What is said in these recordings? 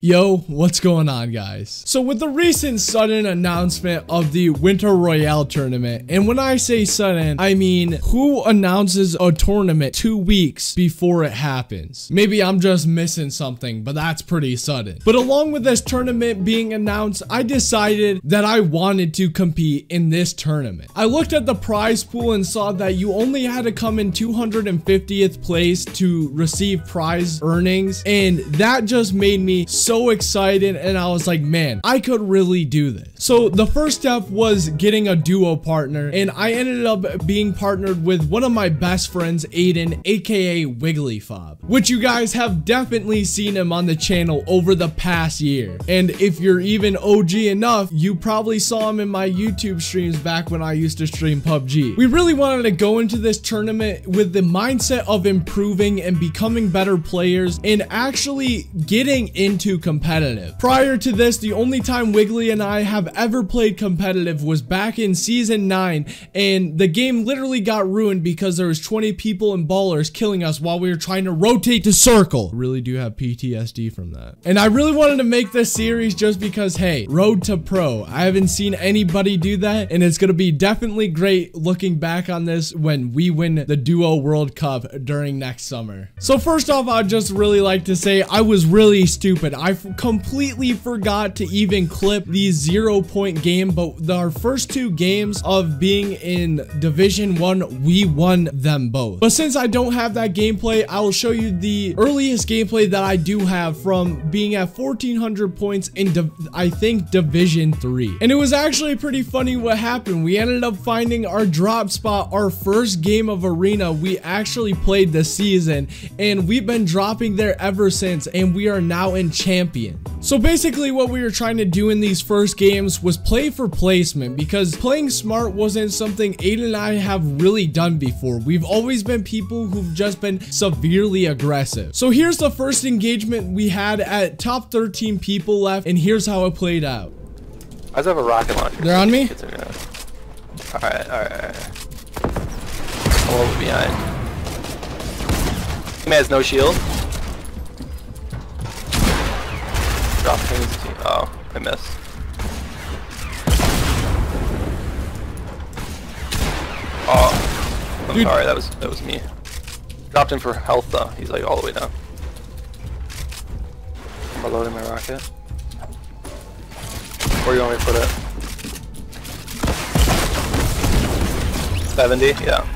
Yo, what's going on, guys? So with the recent sudden announcement of the Winter Royale tournament, and when I say sudden, I mean who announces a tournament 2 weeks before it happens? Maybe I'm just missing something, but that's pretty sudden. But along with this tournament being announced, I decided that I wanted to compete in this tournament. I looked at the prize pool and saw that you only had to come in 250th place to receive prize earnings, and that just made me so excited, and I was like, man, I could really do this. So the first step was getting a duo partner, and I ended up being partnered with one of my best friends, Aiden, aka Wiggly Fob, which you guys have definitely seen him on the channel over the past year. And if you're even OG enough, you probably saw him in my YouTube streams back when I used to stream PUBG. We really wanted to go into this tournament with the mindset of improving and becoming better players and actually getting into competitive. Prior to this, the only time Wiggly and I have ever played competitive was back in season 9, and the game literally got ruined because there was 20 people and ballers killing us while we were trying to rotate to circle. I really do have PTSD from that. And I really wanted to make this series just because, hey, road to pro. I haven't seen anybody do that, and it's gonna be definitely great looking back on this when we win the Duo World Cup during next summer. So first off, I'd just really like to say I was really stupid. I completely forgot to even clip the 0-point game, but our first 2 games of being in Division 1, we won them both. But since I don't have that gameplay, I will show you the earliest gameplay that I do have from being at 1400 points in, I think, Division 3. And it was actually pretty funny what happened. We ended up finding our drop spot, our first game of Arena we actually played this season, and we've been dropping there ever since, and we are now in Champions. So basically what we were trying to do in these first games was play for placement, because playing smart wasn't something Aiden and I have really done before. We've always been people who've just been severely aggressive. So here's the first engagement we had at top 13 people left, and here's how it played out. I just have a rocket launcher. They're on me? Alright, alright. I'm a little behind. He has no shield. Oh, I missed. Oh, I'm sorry. That was me. Dropped him for health though. He's like all the way down. I'm reloading my rocket. Where do you want me to put it? 70. Yeah.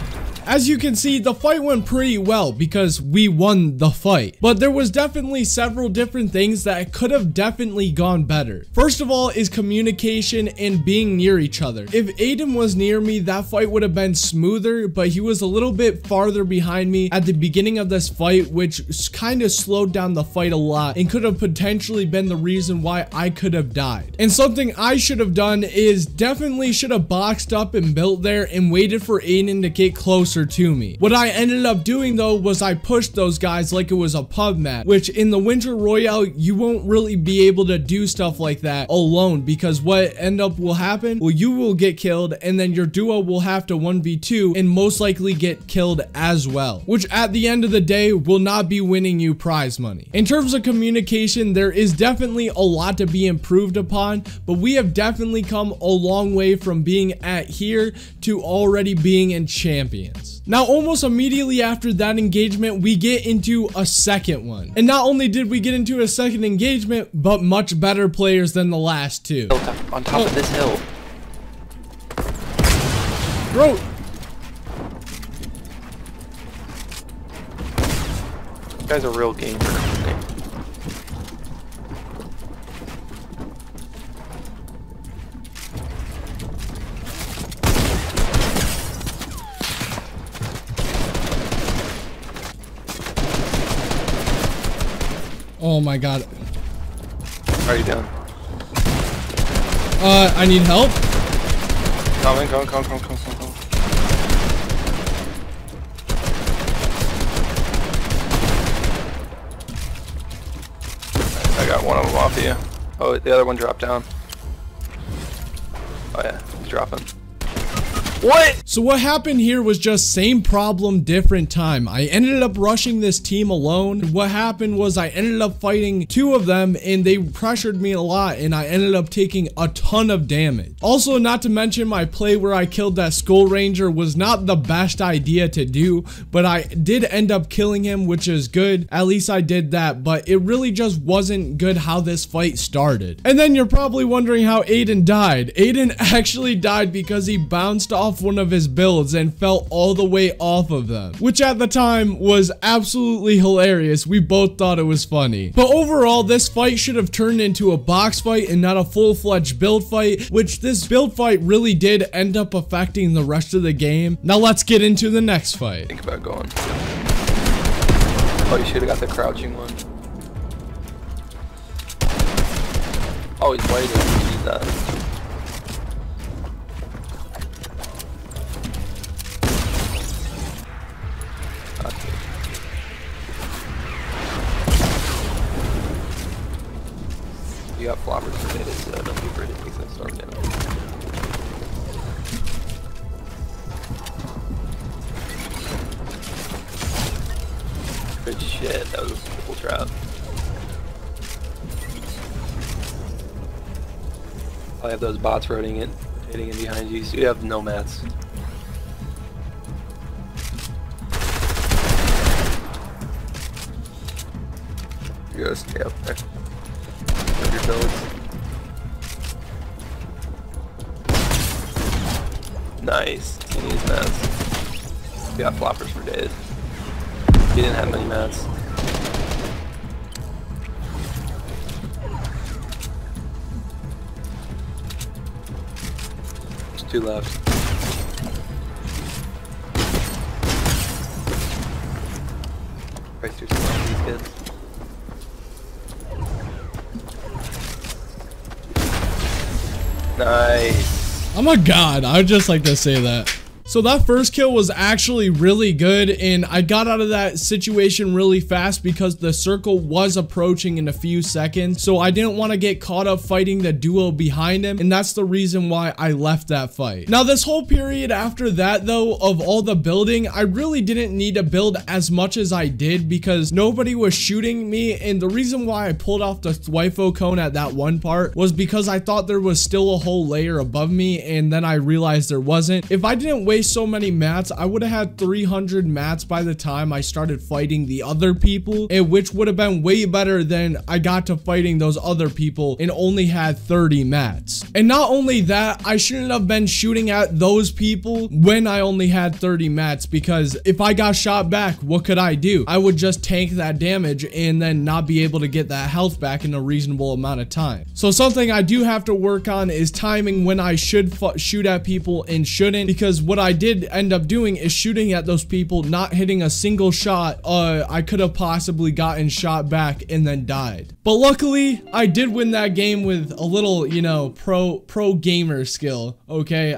As you can see, the fight went pretty well because we won the fight, but there was definitely several different things that could have definitely gone better. First of all is communication and being near each other. If Aiden was near me, that fight would have been smoother, but he was a little bit farther behind me at the beginning of this fight, which kind of slowed down the fight a lot and could have potentially been the reason why I could have died. And something I should have done is definitely should have boxed up and built there and waited for Aiden to get closer to me. What I ended up doing though was I pushed those guys like it was a pub match, which in the Winter Royale you won't really be able to do stuff like that alone, because what will happen, well, you will get killed and then your duo will have to 1v2 and most likely get killed as well, which at the end of the day will not be winning you prize money. In terms of communication, there is definitely a lot to be improved upon, but we have definitely come a long way from being at here to already being in Champions. Now almost immediately after that engagement, we get into a second one. And not only did we get into a second engagement, but much better players than the last 2. On top of this hill. Bro. This guy's a real gamer. Oh my god. How are you doing? I need help. Come. I got one of them off of you. Oh, the other one dropped down. Oh yeah, he's dropping. What? So what happened here was just same problem, different time. I ended up rushing this team alone. What happened was I ended up fighting two of them and they pressured me a lot and I ended up taking a ton of damage. Also, not to mention my play where I killed that Skull Ranger was not the best idea to do, but I did end up killing him, which is good. At least I did that, but it really just wasn't good how this fight started. And then you're probably wondering how Aiden died. Aiden actually died because he bounced off one of his builds and fell all the way off of them, which at the time was absolutely hilarious. We both thought it was funny, but overall this fight should have turned into a box fight and not a full-fledged build fight, which this build fight really did end up affecting the rest of the game. Now let's get into the next fight. Think about going. Oh, you should have got the crouching one. Oh, he's waiting. He does. You got floppers permitted, so don't be afraid to make that storm down. Good shit, that was a triple trap. I have those bots rotating it, hitting in behind you, so you have no mats. You gotta stay up there. Your builds. Nice. Can't use mats. We got floppers for days. He didn't have many mats. There's two left. Right through some of these kids. Nice. I'm a god. I would just like to say that. So that first kill was actually really good, and I got out of that situation really fast because the circle was approaching in a few seconds, so I didn't want to get caught up fighting the duo behind him, and that's the reason why I left that fight. Now this whole period after that though, of all the building, I really didn't need to build as much as I did because nobody was shooting me, and the reason why I pulled off the Thwifo cone at that one part was because I thought there was still a whole layer above me, and then I realized there wasn't. If I didn't wait so many mats, I would have had 300 mats by the time I started fighting the other people, and which would have been way better than I got to fighting those other people and only had 30 mats. And not only that, I shouldn't have been shooting at those people when I only had 30 mats, because if I got shot back, what could I do? I would just tank that damage and then not be able to get that health back in a reasonable amount of time. So something I do have to work on is timing when I should shoot at people and shouldn't, because what I did end up doing is shooting at those people, not hitting a single shot. I could have possibly gotten shot back and then died, but luckily I did win that game with a little, you know, pro gamer skill. Okay,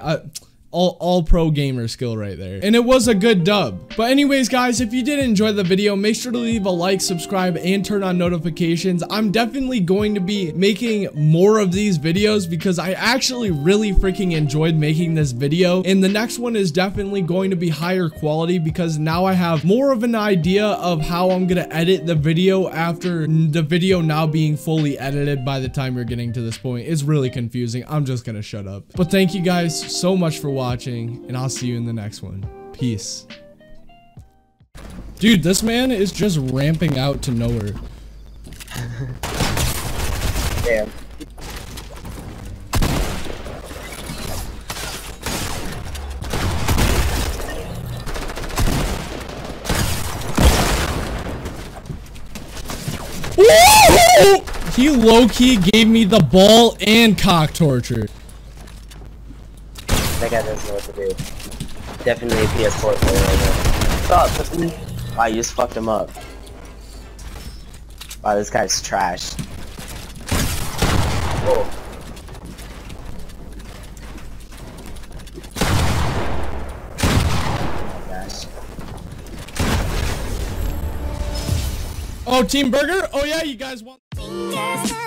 all pro gamer skill right there, and it was a good dub. But anyways guys, if you did enjoy the video, make sure to leave a like, subscribe, and turn on notifications. I'm definitely going to be making more of these videos because I actually really freaking enjoyed making this video, and the next one is definitely going to be higher quality because now I have more of an idea of how I'm gonna edit the video after the video now being fully edited by the time you're getting to this point. It's really confusing. I'm just gonna shut up. But thank you guys so much for watching. And I'll see you in the next one. Peace. Dude, this man is just ramping out to nowhere. Damn. Woo-hoo! He low-key gave me the ball and cock torture. That guy doesn't know what to do. Definitely a PS4 player right now. Stop! Wow, you just fucked him up. Wow, this guy's trash. Whoa. Oh my gosh. Oh, Team Burger? Oh yeah, you guys want-